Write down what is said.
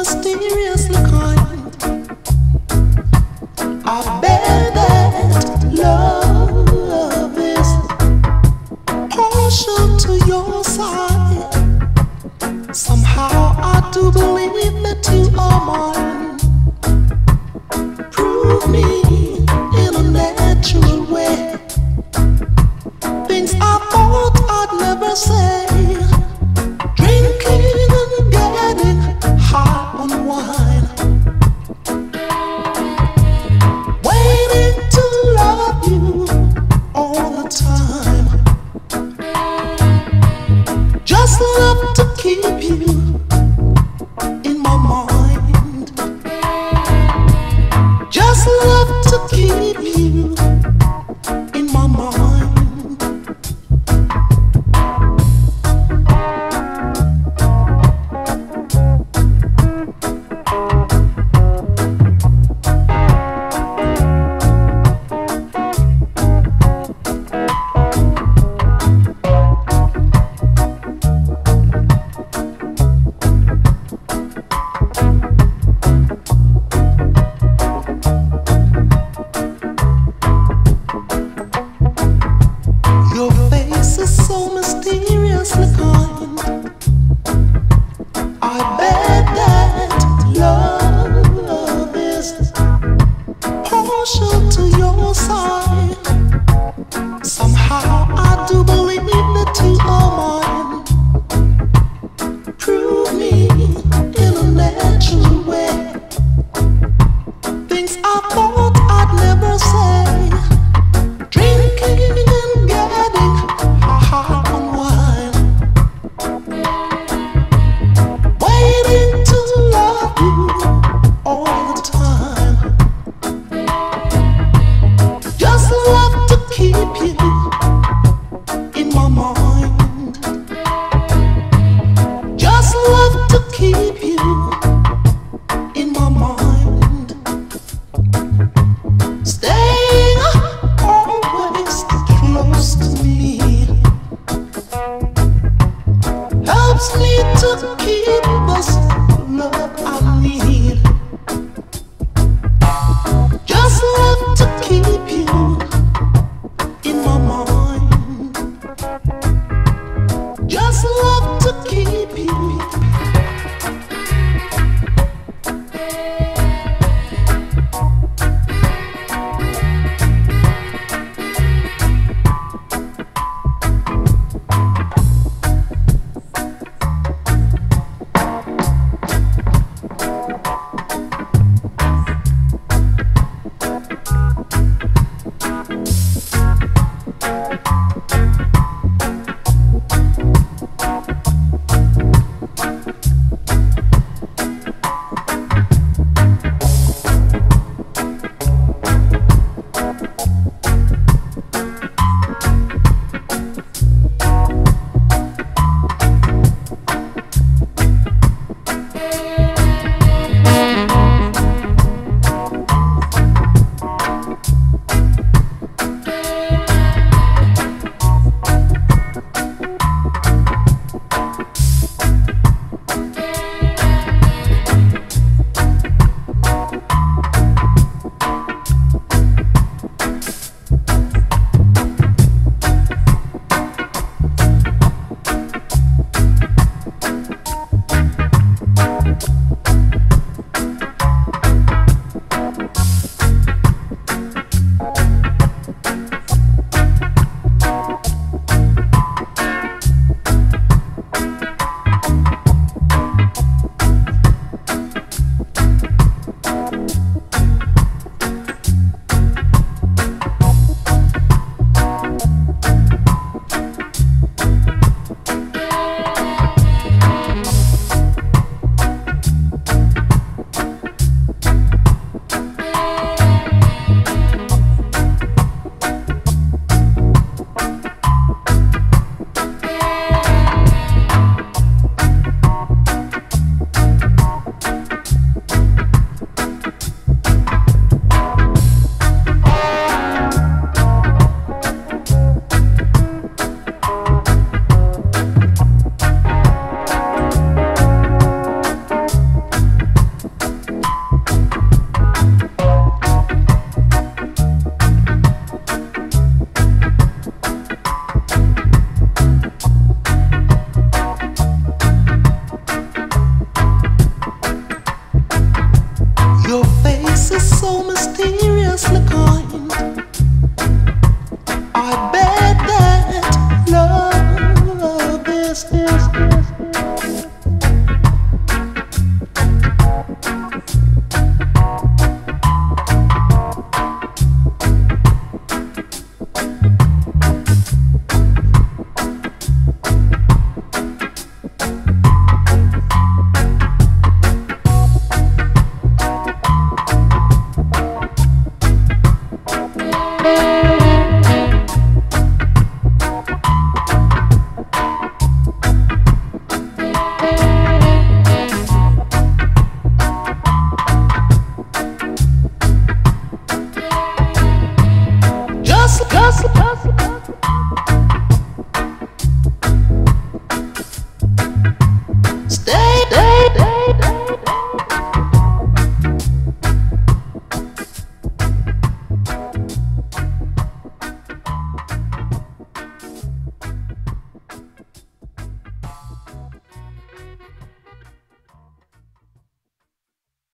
mysteriously kind. I bet that love is partial to your side. Somehow I do believe that you are mine. Prove me in a natural way things I thought I'd never say. Just love to keep you in my mind. still